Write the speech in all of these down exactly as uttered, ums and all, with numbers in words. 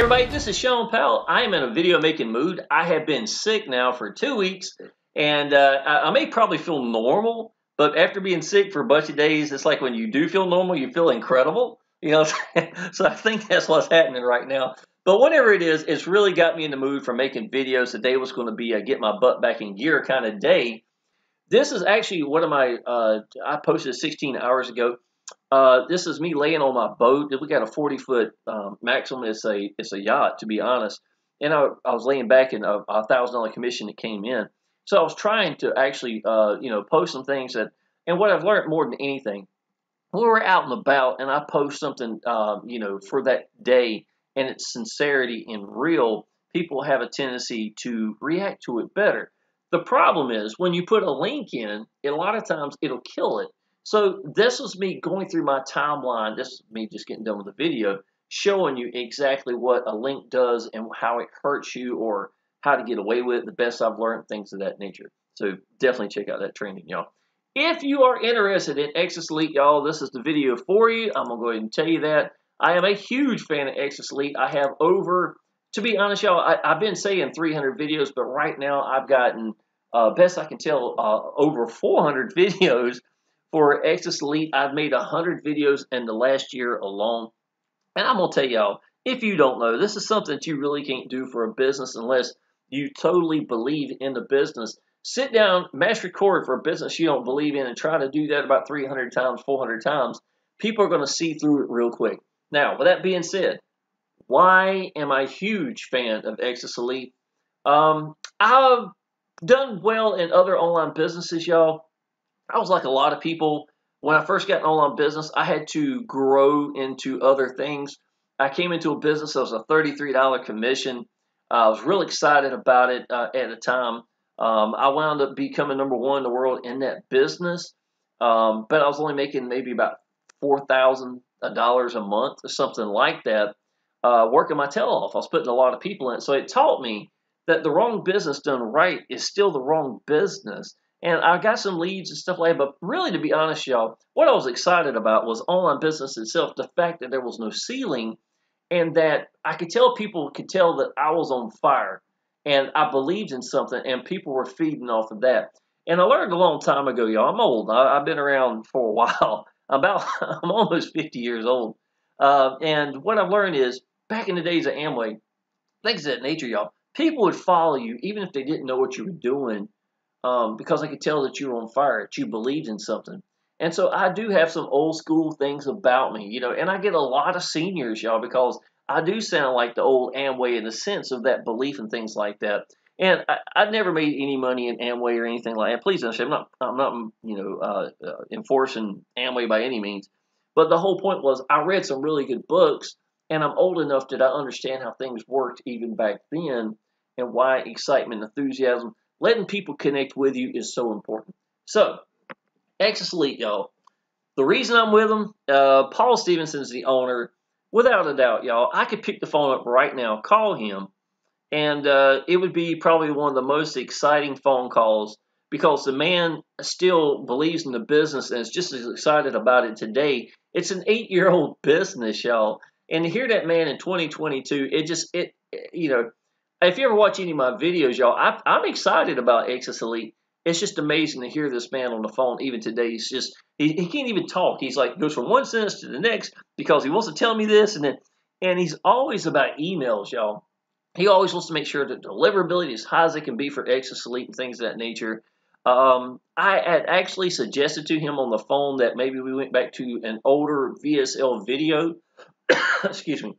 Hey everybody, this is Shawn Powell. I am in a video making mood. I have been sick now for two weeks, and uh, I may probably feel normal, but after being sick for a bunch of days, it's like when you do feel normal, you feel incredible. You know, so I think that's what's happening right now. But whatever it is, it's really got me in the mood for making videos. Today was going to be a get my butt back in gear kind of day. This is actually one of my, uh, I posted sixteen hours ago. Uh, this is me laying on my boat. We got a forty foot um, maximum. It's a it's a yacht, to be honest. And I, I was laying back in a, a thousand dollar commission that came in. So I was trying to actually uh, you know post some things that. And what I've learned more than anything, when we're out and about, and I post something um, you know for that day, and it's sincerity and real, people have a tendency to react to it better. The problem is when you put a link in, a lot of times it'll kill it. So this was me going through my timeline. This is me just getting done with the video, showing you exactly what a link does and how it hurts you or how to get away with it, the best I've learned, things of that nature. So definitely check out that training, y'all. If you are interested in Exitus Elite, y'all, this is the video for you. I'm going to go ahead and tell you that. I am a huge fan of Exitus Elite. I have over, to be honest, y'all, I, I've been saying three hundred videos, but right now I've gotten, uh, best I can tell, uh, over four hundred videos. For Exitus Elite, I've made one hundred videos in the last year alone. And I'm going to tell y'all, if you don't know, this is something that you really can't do for a business unless you totally believe in the business. Sit down, mash record for a business you don't believe in and try to do that about three hundred times, four hundred times. People are going to see through it real quick. Now, with that being said, why am I a huge fan of Exitus Elite? Um, I've done well in other online businesses, y'all. I was like a lot of people. When I first got an online business, I had to grow into other things. I came into a business that was a thirty-three dollar commission. Uh, I was real excited about it uh, at the time. Um, I wound up becoming number one in the world in that business, um, but I was only making maybe about four thousand dollars a month or something like that, uh, working my tail off. I was putting a lot of people in it. So it taught me that the wrong business done right is still the wrong business. And I got some leads and stuff like that, but really, to be honest, y'all, what I was excited about was online business itself, the fact that there was no ceiling and that I could tell people could tell that I was on fire and I believed in something and people were feeding off of that. And I learned a long time ago, y'all, I'm old. I, I've been around for a while. I'm about, I'm almost fifty years old. Uh, and what I've learned is back in the days of Amway, things of that nature, y'all, people would follow you even if they didn't know what you were doing. Um, because I could tell that you were on fire, that you believed in something. And so I do have some old school things about me, you know, and I get a lot of seniors, y'all, because I do sound like the old Amway in the sense of that belief and things like that. And I, I never made any money in Amway or anything like that. Please understand, I'm not, I'm not you know, uh, uh, enforcing Amway by any means. But the whole point was I read some really good books, and I'm old enough that I understand how things worked even back then and why excitement, enthusiasm, letting people connect with you is so important. So, Exitus Elite, y'all. The reason I'm with them, uh, Paul Stevenson is the owner. Without a doubt, y'all, I could pick the phone up right now, call him, and uh, it would be probably one of the most exciting phone calls because the man still believes in the business and is just as excited about it today. It's an eight-year-old business, y'all. And to hear that man in twenty twenty-two, it just, it, you know, if you ever watch any of my videos, y'all, I'm excited about Exitus Elite. It's just amazing to hear this man on the phone even today. He's just, he, he can't even talk. He's like, goes from one sentence to the next because he wants to tell me this. And then, and he's always about emails, y'all. He always wants to make sure that deliverability is high as it can be for Exitus Elite and things of that nature. Um, I had actually suggested to him on the phone that maybe we went back to an older V S L video. Excuse me.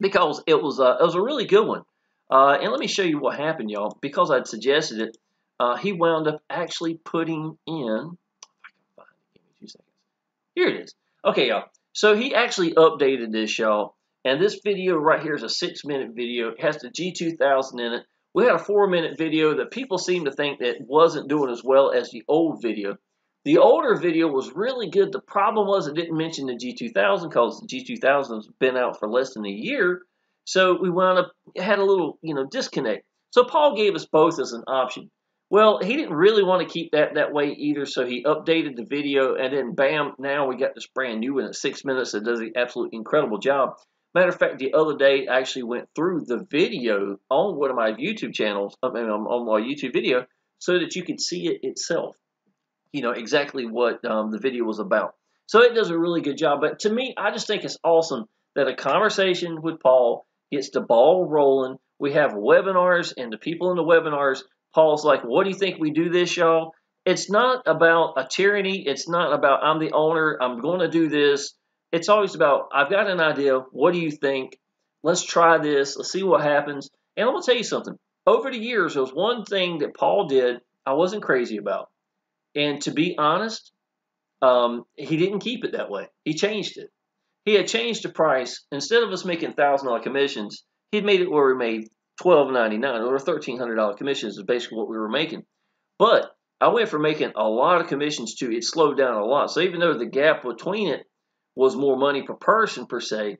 Because it was, a, it was a really good one. Uh, and let me show you what happened, y'all. Because I'd suggested it, uh, he wound up actually putting in. If I can find it, give me two seconds. Here it is. Okay, y'all. So he actually updated this, y'all. And this video right here is a six minute video. It has the G two thousand in it. We had a four minute video that people seem to think that wasn't doing as well as the old video. The older video was really good. The problem was it didn't mention the G two thousand because the G two thousand has been out for less than a year. So we wound up, had a little, you know, disconnect. So Paul gave us both as an option. Well, he didn't really want to keep that that way either, so he updated the video, and then bam, now we got this brand new one at six minutes that does an absolutely incredible job. Matter of fact, the other day I actually went through the video on one of my YouTube channels, I mean, on my YouTube video, so that you could see it itself, you know, exactly what um, the video was about. So it does a really good job. But to me, I just think it's awesome that a conversation with Paul gets the ball rolling. We have webinars, and the people in the webinars, Paul's like, what do you think we do this, y'all? It's not about a tyranny. It's not about I'm the owner, I'm going to do this. It's always about I've got an idea. What do you think? Let's try this. Let's see what happens. And I'm going to tell you something. Over the years, there was one thing that Paul did I wasn't crazy about. And to be honest, um, he didn't keep it that way. He changed it. He had changed the price. Instead of us making one thousand dollar commissions, he'd made it where we made twelve ninety-nine or thirteen hundred dollar commissions is basically what we were making. But I went from making a lot of commissions to it slowed down a lot. So even though the gap between it was more money per person per se,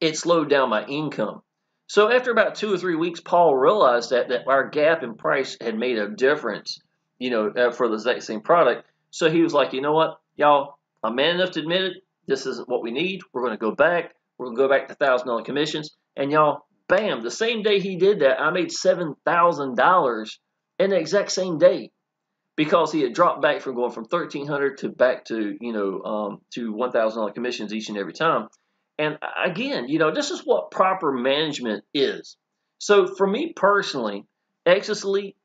it slowed down my income. So after about two or three weeks, Paul realized that, that our gap in price had made a difference, you know, for the exact same product. So he was like, you know what, y'all, I'm man enough to admit it. This isn't what we need. We're going to go back. We're going to go back to one thousand dollar commissions. And y'all, bam, the same day he did that, I made seven thousand dollars in the exact same day because he had dropped back from going from thirteen hundred dollars to back to, you know, um, to one thousand dollar commissions each and every time. And again, you know, this is what proper management is. So for me personally, Exitus Elite,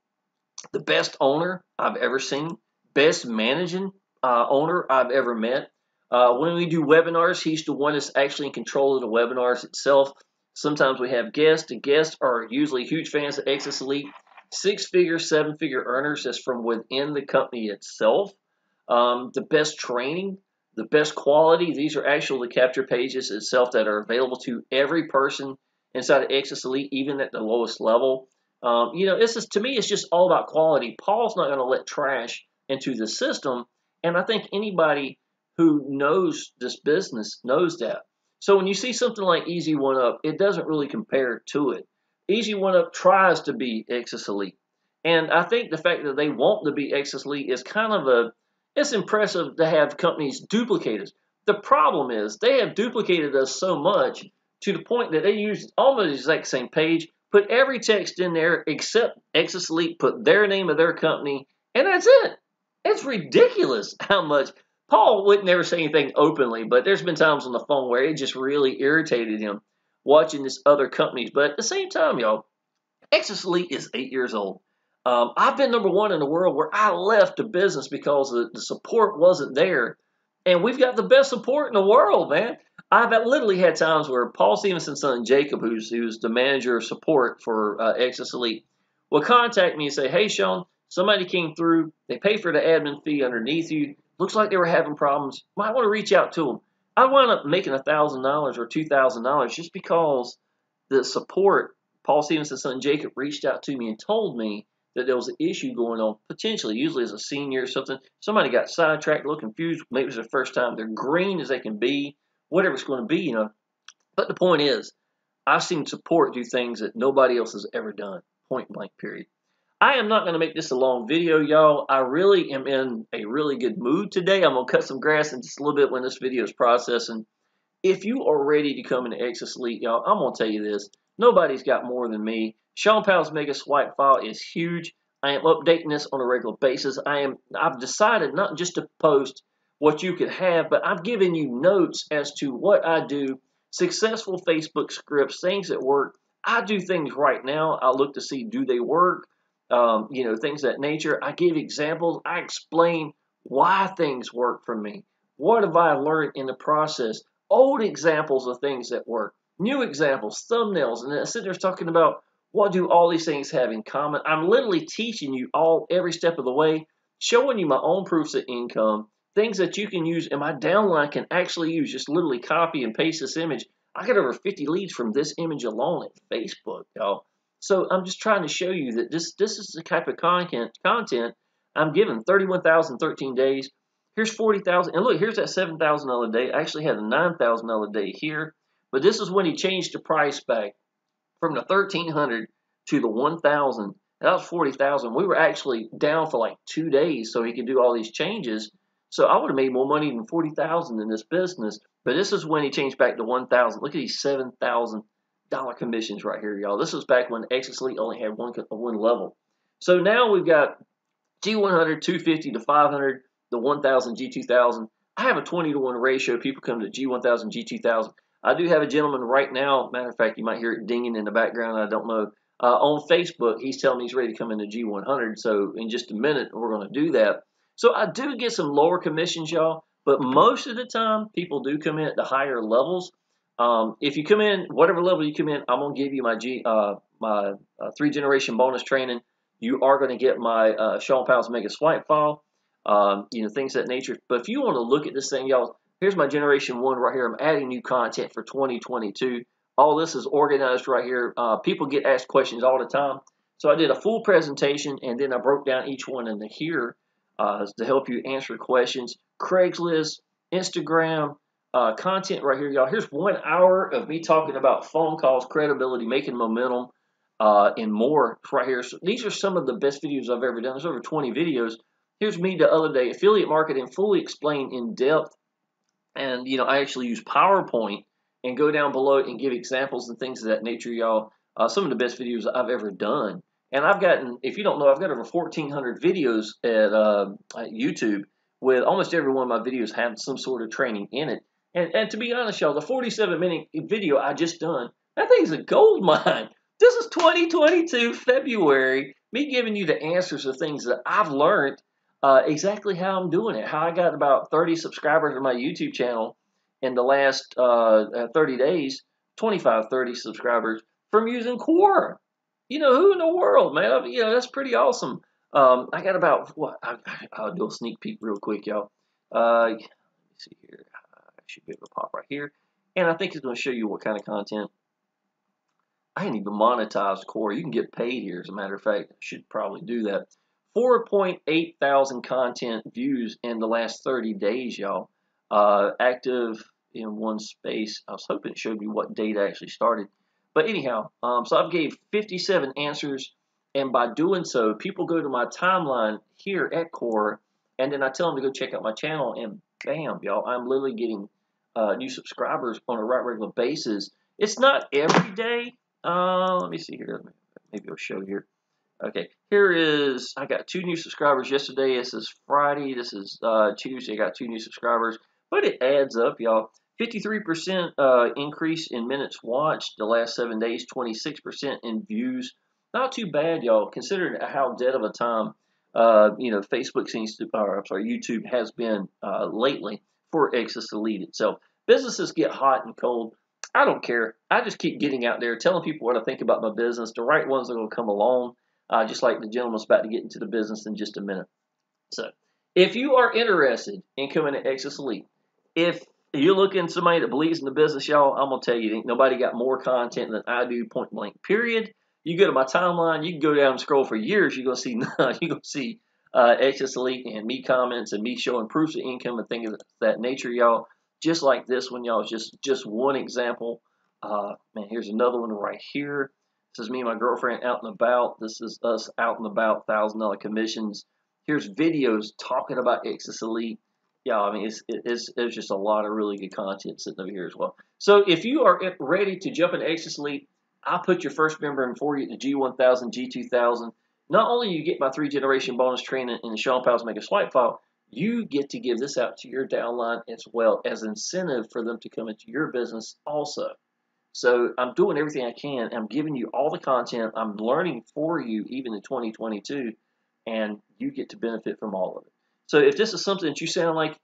the best owner I've ever seen, best managing uh, owner I've ever met. Uh, when we do webinars, he's the one that's actually in control of the webinars itself. Sometimes we have guests, and guests are usually huge fans of Exitus Elite. Six-figure, seven-figure earners that's from within the company itself. Um, the best training, the best quality. These are actually the capture pages itself that are available to every person inside of Exitus Elite, even at the lowest level. Um, you know, this is, to me, it's just all about quality. Paul's not going to let trash into the system, and I think anybody who knows this business knows that. So when you see something like Easy One Up, it doesn't really compare to it. Easy One Up tries to be Exitus Elite. And I think the fact that they want to be Exitus Elite is kind of a, it's impressive to have companies duplicate us. The problem is they have duplicated us so much to the point that they use almost the exact same page, put every text in there except Exitus Elite, put their name of their company, and that's it. It's ridiculous how much. Paul would never say anything openly, but there's been times on the phone where it just really irritated him watching this other companies. But at the same time, y'all, Exitus Elite is eight years old. Um, I've been number one in the world where I left the business because the, the support wasn't there. And we've got the best support in the world, man. I've literally had times where Paul Stevenson's son, Jacob, who's, who's the manager of support for uh, Exitus Elite, will contact me and say, hey, Shawn, somebody came through. They pay for the admin fee underneath you. Looks like they were having problems. Might want to reach out to them. I wound up making one thousand dollars or two thousand dollars just because the support, Paul Stevenson's son Jacob, reached out to me and told me that there was an issue going on, potentially, usually as a senior or something. Somebody got sidetracked, a little confused. Maybe it was their first time. They're green as they can be, whatever it's going to be, you know. But the point is, I've seen support do things that nobody else has ever done, point blank, period. I am not going to make this a long video, y'all. I really am in a really good mood today. I'm going to cut some grass in just a little bit when this video is processing. If you are ready to come into Exitus Elite, y'all, I'm going to tell you this. Nobody's got more than me. Shawn Powell's mega swipe file is huge. I am updating this on a regular basis. I am, I've decided not just to post what you could have, but I've given you notes as to what I do, successful Facebook scripts, things that work. I do things right now. I look to see, do they work? Um, you know, things of that nature. I give examples. I explain why things work for me. What have I learned in the process? Old examples of things that work. New examples, thumbnails, and then I sit there talking about what do all these things have in common. I'm literally teaching you all every step of the way, showing you my own proofs of income, things that you can use, and my downline can actually use. Just literally copy and paste this image. I got over fifty leads from this image alone at Facebook, y'all. So I'm just trying to show you that this this is the type of content content I'm giving. thirty-one thousand thirteen days. Here's forty thousand. And look, here's that seven thousand dollar day. I actually had a nine thousand dollar day here. But this is when he changed the price back from the thirteen hundred to the one thousand. That was forty thousand. We were actually down for like two days so he could do all these changes. So I would have made more money than forty thousand dollars in this business. But this is when he changed back to one thousand dollars. Look at these seven thousand dollars commissions right here, y'all. This was back when Exitus Elite only had one, one level. So now we've got G one hundred, two fifty to five hundred, the one thousand, G two thousand. I have a twenty to one ratio. People come to G one thousand, G two thousand. I do have a gentleman right now. Matter of fact, you might hear it dinging in the background. I don't know. Uh, on Facebook, he's telling me he's ready to come into G one hundred. So in just a minute, we're going to do that. So I do get some lower commissions, y'all. But most of the time, people do come in at the higher levels. Um, if you come in, whatever level you come in, I'm going to give you my G, uh, my uh, three-generation bonus training. You are going to get my uh, Shawn Powell's Mega Swipe File, um, you know, things of that nature. But if you want to look at this thing, y'all, here's my Generation one right here. I'm adding new content for twenty twenty-two. All this is organized right here. Uh, people get asked questions all the time. So I did a full presentation, and then I broke down each one in here uh, to help you answer questions. Craigslist, Instagram, uh, content right here, y'all. Here's one hour of me talking about phone calls, credibility, making momentum, Uh, and more right here. So these are some of the best videos I've ever done. There's over twenty videos. Here's me the other day, affiliate marketing fully explained in depth. And, you know, I actually use PowerPoint and go down below and give examples and things of that nature, y'all. Uh, some of the best videos I've ever done. And I've gotten, if you don't know, I've got over fourteen hundred videos at, uh, at YouTube, with almost every one of my videos having some sort of training in it. And, and to be honest, y'all, the forty-seven minute video I just done, that thing's a gold mine. This is twenty twenty-two, February, me giving you the answers to things that I've learned, uh, exactly how I'm doing it, how I got about thirty subscribers to my YouTube channel in the last uh, thirty days, twenty-five, thirty subscribers from using Quora. You know, who in the world, man? I, you know, that's pretty awesome. Um, I got about, what? I, I'll do a sneak peek real quick, y'all. Uh, let me see here. I should be able to pop right here. And I think it's going to show you what kind of content. I ain't even monetized Quora. You can get paid here, as a matter of fact. I should probably do that. four point eight thousand content views in the last thirty days, y'all. Uh, active in one space. I was hoping it showed you what date I actually started. But anyhow, um, so I've gave fifty-seven answers. And by doing so, people go to my timeline here at Quora. And then I tell them to go check out my channel. And bam, y'all, I'm literally getting uh, new subscribers on a right regular basis. It's not every day. Uh, let me see here. Maybe I'll show here. Okay, here is, I got two new subscribers yesterday. This is Friday. This is uh, Tuesday. I got two new subscribers. But it adds up, y'all. fifty-three percent uh, increase in minutes watched the last seven days, twenty-six percent in views. Not too bad, y'all, considering how dead of a time, uh, you know, Facebook seems to, or I'm sorry, YouTube has been uh, lately for Exitus Elite itself. Businesses get hot and cold. I don't care. I just keep getting out there, telling people what I think about my business. The right ones are going to come along, uh, just like the gentleman's about to get into the business in just a minute. So if you are interested in coming to Exitus Elite, if you're looking at somebody that believes in the business, y'all, I'm going to tell you, ain't nobody got more content than I do, point blank, period. You go to my timeline, you can go down and scroll for years, you're going to see none. You're going to see uh, Exitus Elite and me comments and me showing proofs of income and things of that nature, y'all. Just like this one, y'all, is just, just one example. Uh, man, here's another one right here. This is me and my girlfriend out and about. This is us out and about, one thousand dollar commissions. Here's videos talking about Exitus Elite. Yeah, I mean, it's, it's, it's just a lot of really good content sitting over here as well. So if you are ready to jump into Exitus Elite, I'll put your first member in for you at the G one thousand, G two thousand. Not only do you get my three-generation bonus training and the Shawn Powell's Mega Swipe File, you get to give this out to your downline as well as incentive for them to come into your business also. So I'm doing everything I can. I'm giving you all the content. I'm learning for you even in twenty twenty-two, and you get to benefit from all of it. So if this is something that you sound like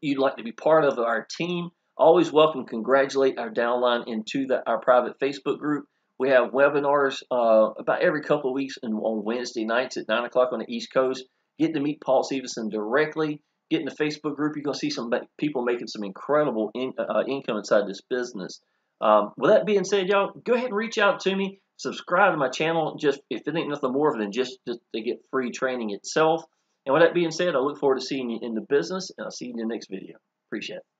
you'd like to be part of our team, always welcome, congratulate our downline into the, our private Facebook group. We have webinars uh, about every couple of weeks and on Wednesday nights at nine o'clock on the East Coast. Getting to meet Paul Stevenson directly, get in the Facebook group. You're going to see some people making some incredible in, uh, income inside this business. Um, with that being said, y'all, go ahead and reach out to me. Subscribe to my channel. Just if it ain't nothing more than just, just to get free training itself. And with that being said, I look forward to seeing you in the business, and I'll see you in the next video. Appreciate it.